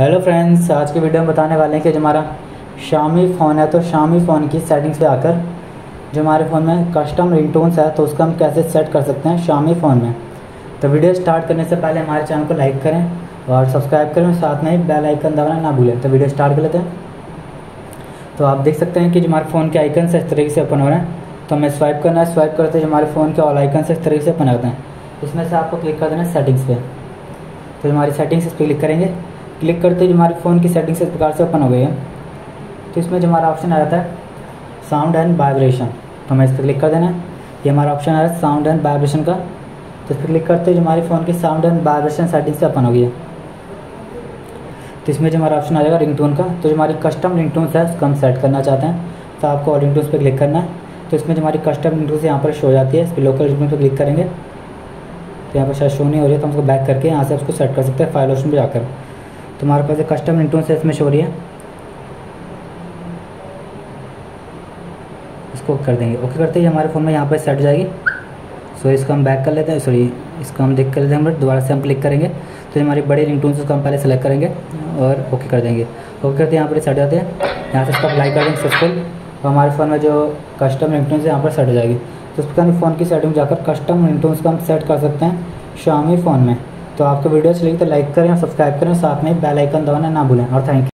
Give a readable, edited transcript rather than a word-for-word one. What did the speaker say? Hello friends, आज के video में बताने वाले हैं कि जो हमारा शामी फ़ोन है तो शामी फ़ोन की सेटिंग्स पे आकर जो हमारे फ़ोन में कस्टम रिंगटोन्स है तो उसको हम कैसे सेट कर सकते हैं शामी फ़ोन में। तो वीडियो स्टार्ट करने से पहले हमारे चैनल को लाइक करें और सब्सक्राइब करें, साथ में ही बेल आइकन दबाना ना भूलें। तो वीडियो स्टार्ट कर लेते हैं। तो आप देख सकते हैं कि जो हमारे फ़ोन के आइकन से इस तरीके से ओपन हो रहे हैं। तो हमें स्वाइप करना है, स्वाइप करते जो हमारे फ़ोन के ऑल आइकन से इस तरीके से ओपन होते हैं। इसमें से आपको क्लिक कर देना है सेटिंग्स पर। तो हमारी सेटिंग्स इस पर क्लिक करेंगे, क्लिक करते ही हमारे फ़ोन की सेटिंग्स इस प्रकार से ओपन हो गई है। तो इसमें जो हमारा ऑप्शन आ जाता है साउंड एंड वाइब्रेशन, तो हमें इस पर क्लिक कर देना है। ये हमारा ऑप्शन आ रहा है साउंड एंड वाइब्रेशन का, तो इस पर क्लिक करते ही हमारे फ़ोन की sound and vibration settings open हो गई है। तो इसमें जो हमारा ऑप्शन आ जाएगा रिंगटोन का, तो जो हमारी कस्टम रिंगटोन्स है उसको हम सेट करना चाहते हैं। तो आपको ऑल रिंगटोन्स पर क्लिक करना है। तो इसमें जो हमारी कस्टम रिंगटोन्स यहाँ पर शो हो जाती है। इस पर लोकल रिंगटोन पर क्लिक करेंगे तो यहाँ पर शायद शो नहीं हो रही है, तो हम उसको बैक करके यहाँ से उसको सेट कर सकते हैं फाइल ऑप्शन पर जाकर। तुम्हारे पास एक कस्टम रिंगटोन से इसमें शो हो रही है, इसको कर देंगे। ओके करते ही हमारे फ़ोन में यहाँ पर सेट हो जाएगी। सो इसको हम बैक कर लेते हैं, सॉरी इसको हम देख कर लेते हैं, दोबारा से हम क्लिक करेंगे तो हमारी बड़े रिंगटोन से उसको हम पहले सेलेक्ट करेंगे और ओके कर देंगे। ओके करते यहाँ पर सेट हो जाते हैं, यहाँ से इसको अप्लाई कर देंगे सक्सेसफुल और हमारे फ़ोन में जो कस्टम रिंगटोन से यहाँ पर सेट हो जाएगी। तो उसके हम फ़ोन की सेटिंग जाकर कस्टम रिंगटोन्स को हम सेट कर सकते हैं शामी फ़ोन में। तो आपको वीडियो अच्छी लगी तो लाइक करें और सब्सक्राइब करें, साथ में बेल आइकन दबाना ना भूलें और थैंक यू।